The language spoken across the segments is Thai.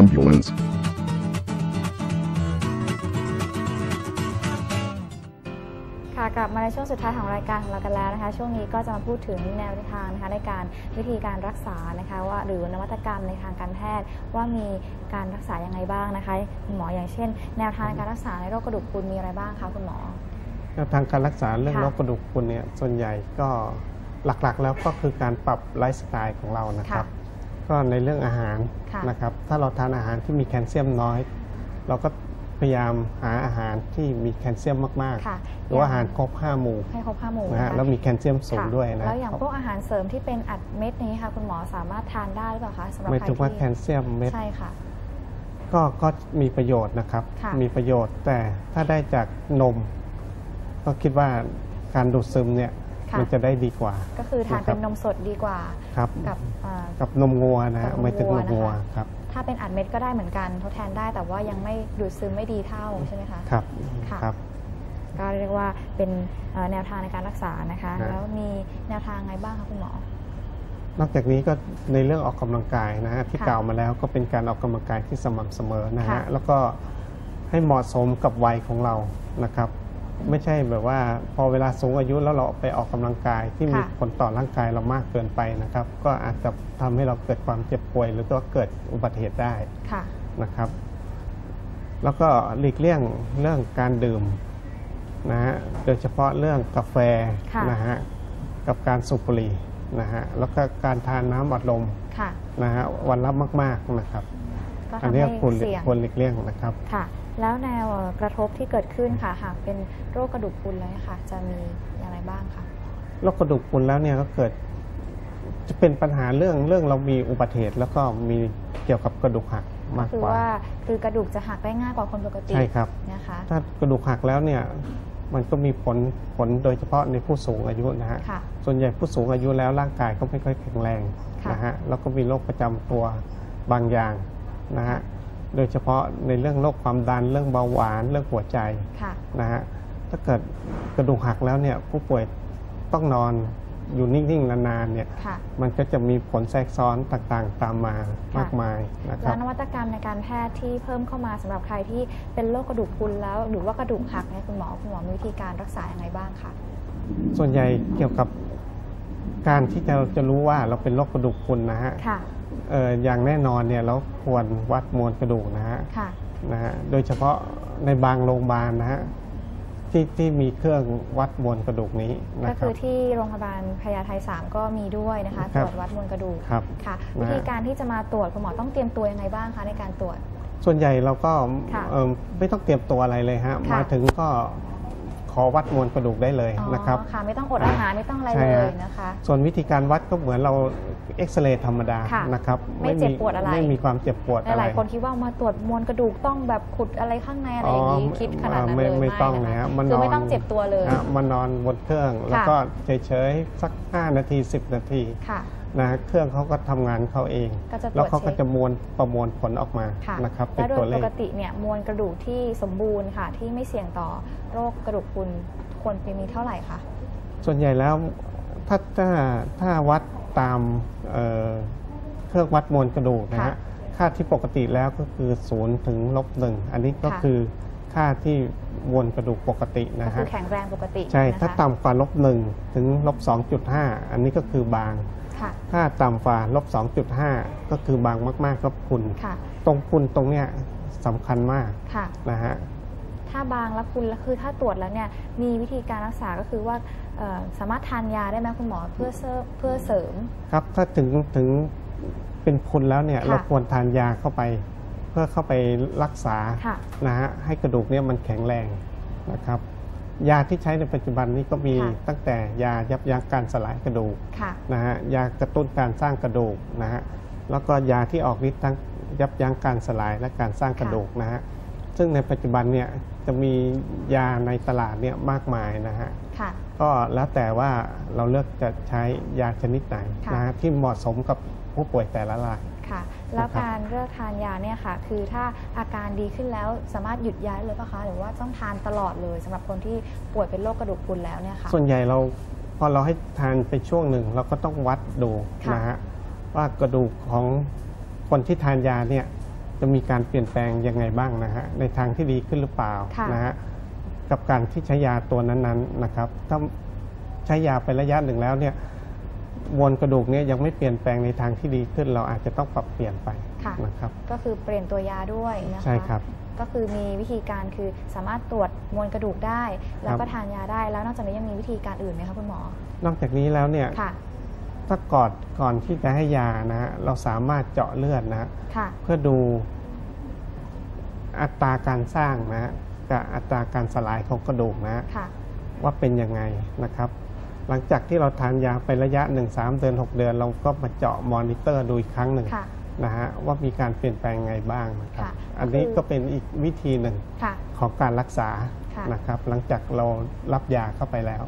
ambulance.กลับมาในช่วงสุดท้ายของรายการของเรากันแล้วนะคะช่วงนี้ก็จะมาพูดถึงแนวทางนะคะในการวิธีการรักษานะคะว่าหรือนวัตกรรมในทางการแพทย์ว่ามีการรักษาอย่างไรบ้างนะคะคุณหมออย่างเช่นแนวทางการรักษาในโรคกระดูกพรุนมีอะไรบ้างคะคุณหมอแนวทางการรักษาเรื่องโรคกระดูกพรุนเนี่ยส่วนใหญ่ก็หลักๆแล้วก็คือการปรับไลฟ์สไตล์ของเรานะครับก็ในเรื่องอาหารนะครับถ้าเราทานอาหารที่มีแคลเซียมน้อยเราก็พยายามหาอาหารที่มีแคลเซียมมากๆหรือว่าอาหารครบ5 หมู่ให้ครบ5 หมู่นะฮะแล้วมีแคลเซียมสูงด้วยนะแล้วอย่างพวกอาหารเสริมที่เป็นอัดเม็ดนี้ค่ะคุณหมอสามารถทานได้หรือเปล่าคะสำหรับใครที่ไม่ถูกว่าแคลเซียมเม็ดใช่ค่ะก็มีประโยชน์นะครับมีประโยชน์แต่ถ้าได้จากนมก็คิดว่าการดูดซึมเนี่ยมันจะได้ดีกว่าก็คือทานเป็นนมสดดีกว่ากับนมงัวนะไม่ถึงนมงัวครับถ้าเป็นอัดเม็ดก็ได้เหมือนกันทดแทนได้แต่ว่ายังไม่ดูดซึมไม่ดีเท่าใช่ไหมคะครับครับก็เรียกว่าเป็นแนวทางในการรักษานะคะแล้วมีแนวทางไงบ้างคะคุณหมอนอกจากนี้ก็ในเรื่องออกกำลังกายนะฮะที่กล่าวมาแล้วก็เป็นการออกกำลังกายที่สม่ำเสมอนะฮะแล้วก็ให้เหมาะสมกับวัยของเรานะครับไม่ใช่แบบว่าพอเวลาสูงอายุแล้วเราไปออกกำลังกายที่มีผลต่อร่างกายเรามากเกินไปนะครับก็อาจจะทำให้เราเกิดความเจ็บป่วยหรือก็เกิดอุบัติเหตุได้นะครับแล้วก็หลีกเลี่ยงเรื่องการดื่มนะฮะโดยเฉพาะเรื่องกาแฟนะฮะกับการสูบบุหรี่นะฮะแล้วก็การทานน้ำอัดลมนะฮะวันละมากๆนะครับอันนี้ควรหลีกเลี่ยงนะครับแล้วแนวกระทบที่เกิดขึ้นค่ะหากเป็นโรคกระดูกพรุนแล้วค่ะจะมีอย่างไรบ้างคะโรคกระดูกพรุนแล้วเนี่ยก็เกิดจะเป็นปัญหาเรื่องเรามีอุบัติเหตุแล้วก็มีเกี่ยวกับกระดูกหักมากกว่าคือกระดูกจะหักได้ง่ายกว่าคนปกติใช่ครับนะคะถ้ากระดูกหักแล้วเนี่ยมันก็มีผลโดยเฉพาะในผู้สูงอายุนะฮะส่วนใหญ่ผู้สูงอายุแล้วร่างกายก็ไม่ค่อยแข็งแรงนะฮะแล้วก็มีโรคประจำตัวบางอย่างนะฮะโดยเฉพาะในเรื่องโรคความดันเรื่องเบาหวานเรื่องหัวใจนะฮะถ้าเกิดกระดูกหักแล้วเนี่ยผู้ป่วยต้องนอนอยู่นิ่งๆนานๆเนี่ยมันก็จะมีผลแทรกซ้อนต่างๆตามมามากมายนะครับและนวัตกรรมในการแพทย์ที่เพิ่มเข้ามาสำหรับใครที่เป็นโรคกระดูกพรุนแล้วหรือว่ากระดูกหักเนี่ยคุณหมอมีวิธีการรักษาอย่างไรบ้างคะส่วนใหญ่เกี่ยวกับการที่เราจะรู้ว่าเราเป็นโรคกระดูกพรุนนะฮะอย่างแน่นอนเนี่ยเราควรวัดมวลกระดูกนะฮะโดยเฉพาะในบางโรงพยาบาลนะฮะที่มีเครื่องวัดมวลกระดูกนี้ก็คือที่โรงพยาบาลพญาไท3ก็มีด้วยนะคะตรวจวัดมวลกระดูกค่ะวิธีการที่จะมาตรวจคุณหมอต้องเตรียมตัวยังไงบ้างคะในการตรวจส่วนใหญ่เราก็ไม่ต้องเตรียมตัวอะไรเลยฮะมาถึงก็ขอวัดมวลกระดูกได้เลยนะครับค่ะไม่ต้องอดอาหารไม่ต้องอะไรเลยนะคะส่วนวิธีการวัดก็เหมือนเราเอ็กซเรย์ธรรมดานะครับไม่เจ็บปวดอะไรไม่มีความเจ็บปวดอะไรหลายคนคิดว่ามาตรวจมวลกระดูกต้องแบบขุดอะไรข้างในอะไรอย่างนี้คิดขนาดนั้นเลยไม่ต้องนะครับคือไม่ต้องเจ็บตัวเลยมานอนบนเครื่องแล้วก็เฉยๆสัก5 นาที10 นาทีนะเครื่องเขาก็ทำงานเขาเองแล้วเขาก็จะประมวลผลออกมานะครับเป็นตัวเลขปกติเนี่ยมวลกระดูกที่สมบูรณ์ค่ะที่ไม่เสี่ยงต่อโรคกระดูกพรุนควรเป็นมีเท่าไหร่คะส่วนใหญ่แล้วถ้าวัดตามเครื่องวัดมวลกระดูกนะฮะค่าที่ปกติแล้วก็คือ0 ถึง -1อันนี้ก็คือค่าที่มวลกระดูกปกตินะฮะแข็งแรงปกติใช่ถ้าต่ำกว่า-1 ถึง -2.5อันนี้ก็คือบางถ้าต่ำกว่า-2.5ก็คือบางมากๆก็พรุนตรงพรุนตรงเนี้ยสำคัญมากนะฮะถ้าบางแล้วพรุนแล้วคือถ้าตรวจแล้วเนี่ยมีวิธีการรักษาก็คือว่าสามารถทานยาได้ไหมคุณหมอเพื่อเสริมครับถ้าถึงเป็นพรุนแล้วเนี่ยเราควรทานยาเข้าไปเพื่อเข้าไปรักษานะฮะให้กระดูกเนี่ยมันแข็งแรงนะครับยาที่ใช้ในปัจจุบันนี้ก็มีตั้งแต่ยายับยั้งการสลายกระดูกนะฮะยากระตุ้นการสร้างกระดูกนะฮะแล้วก็ยาที่ออกฤทธิ์ทั้งยับยั้งการสลายและการสร้างกระดูกนะฮะซึ่งในปัจจุบันเนี่ยจะมียาในตลาดเนี่ยมากมายนะฮะก็แล้วแต่ว่าเราเลือกจะใช้ยาชนิดไหนนะฮะที่เหมาะสมกับผู้ป่วยแต่ละรายแล้วการเลือกทานยาเนี่ยค่ะคือถ้าอาการดีขึ้นแล้วสามารถหยุดยาได้เลยป่ะคะหรือว่าต้องทานตลอดเลยสำหรับคนที่ป่วยเป็นโรคกระดูกพรุนแล้วเนี่ยค่ะส่วนใหญ่เราพอเราให้ทานไปช่วงหนึ่งเราก็ต้องวัดดูนะฮะว่ากระดูกของคนที่ทานยาเนี่ย จะมีการเปลี่ยนแปลงยังไงบ้างนะฮะในทางที่ดีขึ้นหรือเปล่านะฮะกับการที่ใช้ยาตัวนั้นๆนะครับถ้าใช้ยาไประยะหนึ่งแล้วเนี่ยมวลกระดูกเนี่ยยังไม่เปลี่ยนแปลงในทางที่ดีขึ้นเราอาจจะต้องปรับเปลี่ยนไปนะครับก็คือเปลี่ยนตัวยาด้วยนะคะใช่ครับก็คือมีวิธีการคือสามารถตรวจมวลกระดูกได้แล้วก็ทานยาได้แล้วนอกจากนี้ยังมีวิธีการอื่นไหมคะคุณหมอนอกจากนี้แล้วเนี่ยถ้าก่อนที่จะให้ยานะฮะเราสามารถเจาะเลือดนะเพื่อดูอัตราการสร้างนะกับอัตราการสลายของกระดูกนะว่าเป็นยังไงนะครับหลังจากที่เราทานยาไประยะหนึ่ง3 เดือน 6 เดือนเราก็มาเจาะมอนิเตอร์ดูอีกครั้งหนึ่งนะฮะว่ามีการเปลี่ยนแปลงไงบ้างนะครับอันนี้ก็เป็นอีกวิธีหนึ่งของการรักษานะครับหลังจากเรารับยาเข้าไปแล้ว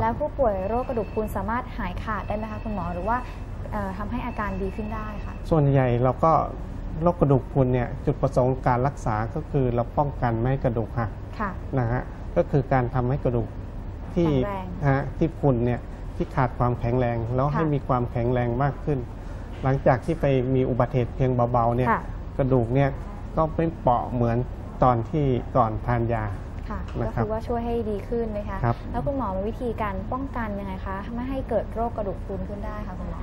แล้วผู้ป่วยโรคกระดูกพรุนสามารถหายขาดได้ไหมคะคุณหมอหรือว่าทำให้อาการดีขึ้นได้ค่ะส่วนใหญ่เราก็โรคกระดูกพรุนเนี่ยจุดประสงค์การรักษาก็คือเราป้องกันไม่ให้กระดูกหักนะฮะก็คือการทำให้กระดูกที่พรุนเนี่ยที่ขาดความแข็งแรงแล้วให้มีความแข็งแรงมากขึ้นหลังจากที่ไปมีอุบัติเหตุเพียงเบาๆเนี่ยกระดูกเนี่ยก็ไม่เปราะเหมือนตอนที่ก่อนทานยาก็คือว่าช่วยให้ดีขึ้นนะคะแล้วคุณหมอมีวิธีการป้องกันยังไงคะไม่ให้เกิดโรคกระดูกพรุนขึ้นได้ค่ะคุณหมอ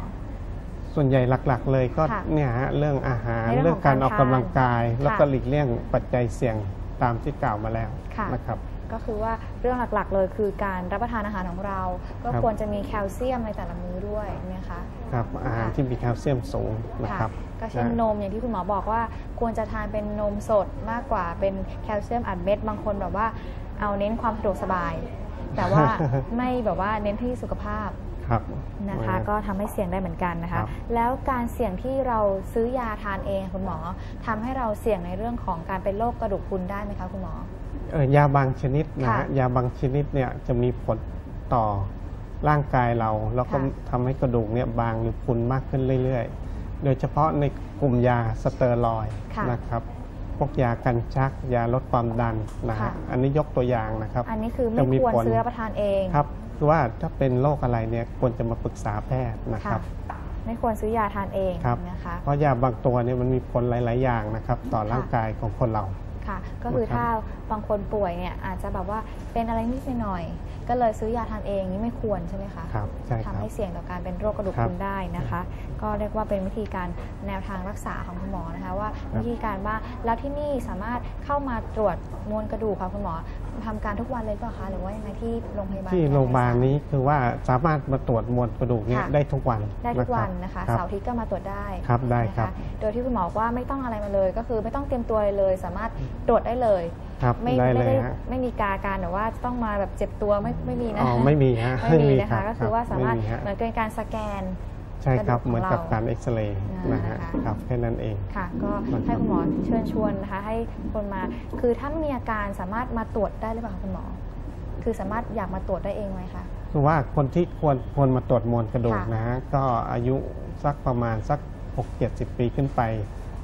ส่วนใหญ่หลักๆเลยก็เนี่ยฮะเรื่องอาหารเรื่องการออกกำลังกายแล้วก็หลีกเลี่ยงปัจจัยเสี่ยงตามที่กล่าวมาแล้วนะครับก็คือว่าเรื่องหลักๆเลยคือการรับประทานอาหารของเราก็ควรจะมีแคลเซียมในแต่ละมื้อด้วยนะคะครับอาหารที่มีแคลเซียมสูงนะครับก็เช่นนมอย่างที่คุณหมอบอกว่าควรจะทานเป็นนมสดมากกว่าเป็นแคลเซียมอัดเม็ดบางคนแบบว่าเอาเน้นความสะดวกสบายแต่ว่าไม่แบบว่าเน้นที่สุขภาพนะคะก็ทำให้เสี่ยงได้เหมือนกันนะคะแล้วการเสี่ยงที่เราซื้อยาทานเองคุณหมอทำให้เราเสี่ยงในเรื่องของการเป็นโรคกระดูกพรุนได้ไหมคะคุณหมอยาบางชนิดนะยาบางชนิดเนี่ยจะมีผลต่อร่างกายเราแล้วก็ทำให้กระดูกเนี่ยบางหรือพรุนมากขึ้นเรื่อยๆโดยเฉพาะในกลุ่มยาสเตอรอยด์นะครับพวกยากันชักยาลดความดันนะฮะอันนี้ยกตัวอย่างนะครับอันนี้คือไม่ควรซื้อรับประทานเองครับคือว่าถ้าเป็นโรคอะไรเนี่ยควรจะมาปรึกษาแพทย์นะครับไม่ควรซื้อยาทานเองนะคะเพราะยาบางตัวเนี่ยมันมีผลหลายๆอย่างนะครับต่อร่างกายของคนเราก็คือถ้าบางคนป่วยเนี่ยอาจจะแบบว่าเป็นอะไรนิดหน่อยก็เลยซื้อยาทานเองนี่ไม่ควรใช่ไหมคะครับใช่ครับทำให้เสี่ยงต่อการเป็นโรคกระดูกพรุนได้นะคะก็เรียกว่าเป็นวิธีการแนวทางรักษาของคุณหมอนะคะว่าวิธีการว่าแล้วที่นี่สามารถเข้ามาตรวจมวลกระดูกค่ะคุณหมอทำการทุกวันเลยป่ะคะหรือว่ายังไงที่โรงพยาบาลที่โรงพยาบาลนี้คือว่าสามารถมาตรวจมวลกระดูกเนี่ยได้ทุกวันนะคะเสาร์อาทิตย์ก็มาตรวจได้ครับได้ครับโดยที่คุณหมอว่าไม่ต้องอะไรมาเลยก็คือไม่ต้องเตรียมตัวเลยสามารถตรวจได้เลยไม่มีการหรือว่าต้องมาแบบเจ็บตัวไม่มีนะไม่มีนะคะก็คือว่าสามารถเหมือนเป็นการสแกนใช่ครับเหมือนกับการเอ็กซเรย์นะครับแค่นั้นเองค่ะก็ให้คุณหมอเชิญชวนนะคะให้คนมาคือถ้ามีอาการสามารถมาตรวจได้หรือเปล่าคุณหมอคือสามารถอยากมาตรวจได้เองไหมคะคือว่าคนที่ควรมาตรวจมวลกระดูกนะฮะก็อายุสักประมาณสัก 60-70 ปีขึ้นไป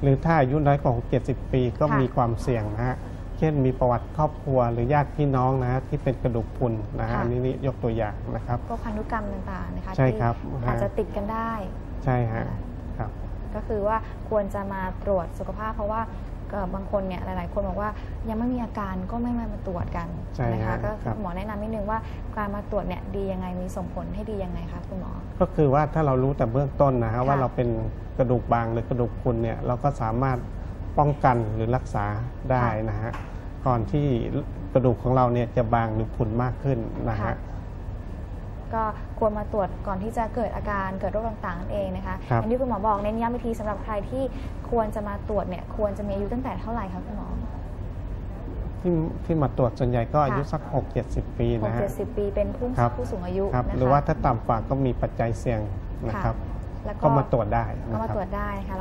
หรือถ้าอายุน้อยกว่า 60-70 ปีก็มีความเสี่ยงนะฮะเช่นมีประวัติครอบครัวหรือญาติพี่น้องนะที่เป็นกระดูกพรุนนะฮะอันนี้ยกตัวอย่างนะครับพวกพันธุกรรมต่างๆนะคะที่อาจจะติดกันได้ใช่ฮะครับก็คือว่าควรจะมาตรวจสุขภาพเพราะว่าบางคนเนี่ยหลายๆคนบอกว่ายังไม่มีอาการก็ไม่มาตรวจกันนะคะก็หมอแนะนำนิดนึงว่าการมาตรวจเนี่ยดียังไงมีส่งผลให้ดียังไงคะคุณหมอก็คือว่าถ้าเรารู้แต่เบื้องต้นนะฮะว่าเราเป็นกระดูกบางหรือกระดูกพรุนเนี่ยเราก็สามารถป้องกันหรือรักษาได้นะฮะก่อนที่กระดูกของเราเนี่ยจะบางหรือพรุนมากขึ้นนะฮะก็ควรมาตรวจก่อนที่จะเกิดอาการเกิดโรคต่างๆนั่นเองนะคะอย่างที่คุณหมอบอกเน้นย้ำวิธีสำหรับใครที่ควรจะมาตรวจเนี่ยควรจะมีอายุตั้งแต่เท่าไหร่คะคุณหมอที่มาตรวจส่วนใหญ่ก็อายุสัก 60-70 ปีนะฮะ 60-70 ปีเป็นผู้สูงอายุนะคะหรือว่าถ้าต่ำกว่าก็มีปัจจัยเสี่ยงนะครับก็มาตรวจได้ค่ะแล้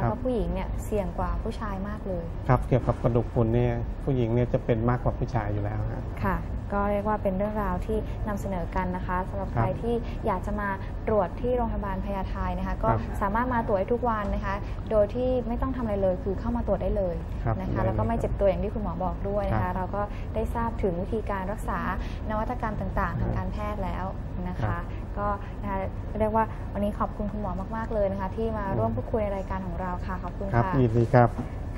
วก็ผู้หญิงเนี่ยเสี่ยงกว่าผู้ชายมากเลยครับเกี่ยวกับกระดูกพรุนเนี่ยผู้หญิงเนี่ยจะเป็นมากกว่าผู้ชายอยู่แล้วค่ะ ก็เรียกว่าเป็นเรื่องราวที่นำเสนอกันนะคะสำหรับใครที่อยากจะมาตรวจที่โรงพยาบาลพญาไทนะคะก็สามารถมาตรวจทุกวันนะคะโดยที่ไม่ต้องทำอะไรเลยคือเข้ามาตรวจได้เลยนะคะแล้วก็ไม่เจ็บตัวอย่างที่คุณหมอบอกด้วยนะคะเราก็ได้ทราบถึงวิธีการรักษานวัตกรรมต่างๆทางการแพทย์แล้วนะคะก็เรียกว่าวันนี้ขอบคุณคุณหมอมากๆเลยนะคะที่มาร่วมพูดคุยในรายการของเราค่ะขอบคุณค่ะยินดีครับ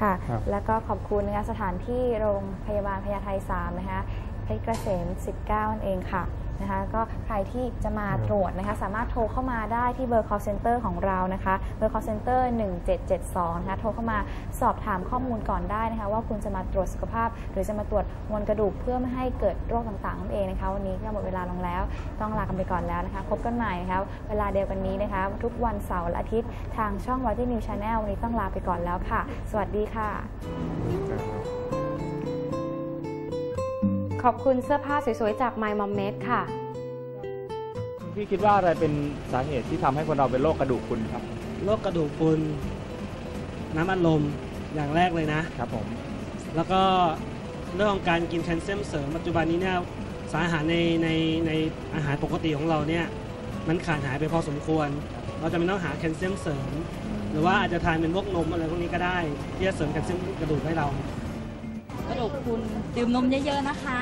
ค่ะแล้วก็ขอบคุณนะคะสถานที่โรงพยาบาลพญาไท3นะคะเพชรเกษม19นั่นเองค่ะนะคะก็ใครที่จะมาตรวจนะคะสามารถโทรเข้ามาได้ที่เบอร์ call center ของเรานะคะเบอร์ call center 1772นะคะโทรเข้ามาสอบถามข้อมูลก่อนได้นะคะว่าคุณจะมาตรวจสุขภาพหรือจะมาตรวจมวลกระดูกเพื่อไม่ให้เกิดโรคต่างๆนั่นเองนะคะวันนี้ก็หมดเวลาลงแล้วต้องลากันไปก่อนแล้วนะคะพบกันใหม่นะคะเวลาเดียวกันนี้นะคะทุกวันเสาร์และอาทิตย์ทางช่อง Variety News Channel วันนี้ต้องลาไปก่อนแล้วค่ะสวัสดีค่ะขอบคุณเสื้อผ้าสวยๆจาก My Mom Made ค่ะพี่คิดว่าอะไรเป็นสาเหตุที่ทำให้คนเราเป็นโรคกระดูกพรุนครับโรคกระดูกพรุนน้ำอัดลมอย่างแรกเลยนะครับผมแล้วก็เรื่องของการกินแคลเซียมเสริมปัจจุบันนี้เนี่ยสารอาหารในอาหารปกติของเราเนี่ยมันขาดหายไปพอสมควรเราจะไม่ต้องหาแคลเซียมเสริมหรือว่าอาจจะทานเป็นพวกนมอะไรพวกนี้ก็ได้ที่จะเสริมแคลเซียมกระดูกให้เรากระดูกพรุนดื่มนมเยอะๆนะคะ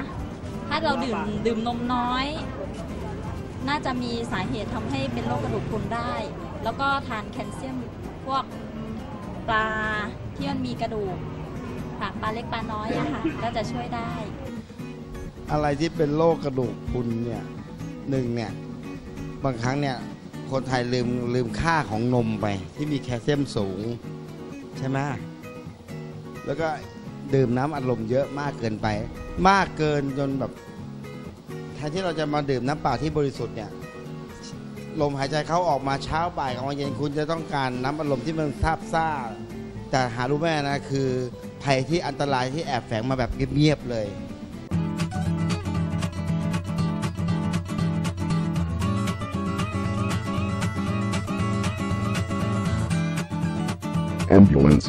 ถ้าเราดื่มนมน้อยน่าจะมีสาเหตุทำให้เป็นโรคกระดูกพรุนได้แล้วก็ทานแคลเซียมพวกปลาที่มันมีกระดูกค่ะปลาเล็กปลาน้อยอะค่ะก็จะช่วยได้อะไรที่เป็นโรคกระดูกพรุนเนี่ยบางครั้งเนี่ยคนไทยลืมค่าของนมไปที่มีแคลเซียมสูงใช่ไหมแล้วก็ดื่มน้ำอัดลมเยอะมากเกินไปมากเกินจนแบบแทนที่เราจะมาดื่มน้ำเปล่าที่บริสุทธิ์เนี่ยลมหายใจเข้าออกมาเช้าบ่ายกลางวันเย็นคุณจะต้องการน้ำอัดลมที่มันซาบซ่าแต่หารู้ไหมนะคือภัยที่อันตรายที่แอบแฝงมาแบบเงียบๆเลยAmbulance